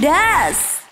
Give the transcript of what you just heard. Cerdas.